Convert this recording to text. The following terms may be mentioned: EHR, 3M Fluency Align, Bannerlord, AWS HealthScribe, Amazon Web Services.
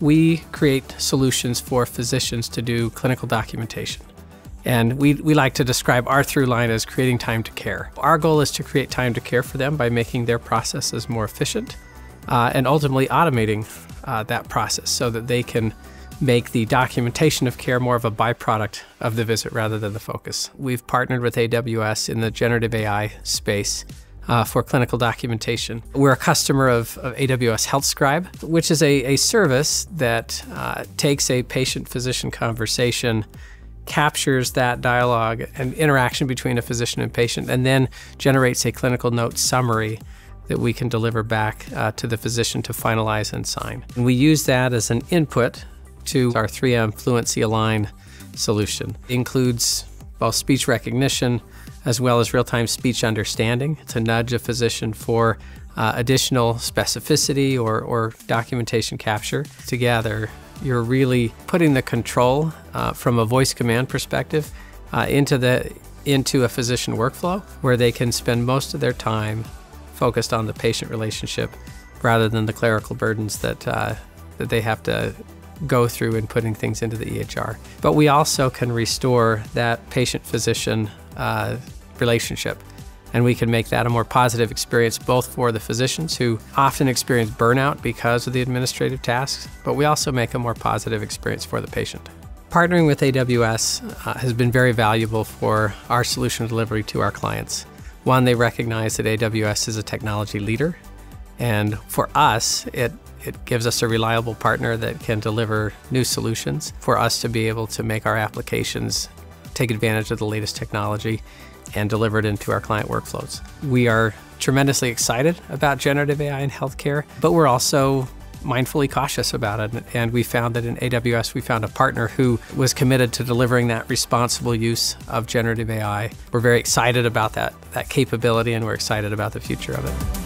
We create solutions for physicians to do clinical documentation. And we like to describe our through line as creating time to care. Our goal is to create time to care for them by making their processes more efficient and ultimately automating that process so that they can make the documentation of care more of a byproduct of the visit rather than the focus. We've partnered with AWS in the generative AI space for clinical documentation. We're a customer of AWS HealthScribe, which is a service that takes a patient-physician conversation, captures that dialogue and interaction between a physician and patient, and then generates a clinical note summary that we can deliver back to the physician to finalize and sign. And we use that as an input to our 3M Fluency Align solution. It includes both speech recognition as well as real-time speech understanding to nudge a physician for additional specificity or documentation capture. Together, you're really putting the control from a voice command perspective into a physician workflow where they can spend most of their time focused on the patient relationship rather than the clerical burdens that they have to go through in putting things into the EHR. But we also can restore that patient-physician relationship, and we can make that a more positive experience both for the physicians who often experience burnout because of the administrative tasks, but we also make a more positive experience for the patient. Partnering with AWS has been very valuable for our solution delivery to our clients. One, they recognize that AWS is a technology leader, and for us, it gives us a reliable partner that can deliver new solutions for us to be able to make our applications take advantage of the latest technology and deliver it into our client workflows. We are tremendously excited about generative AI in healthcare, but we're also mindfully cautious about it. And we found that in AWS, we found a partner who was committed to delivering that responsible use of generative AI. We're very excited about that capability, and we're excited about the future of it.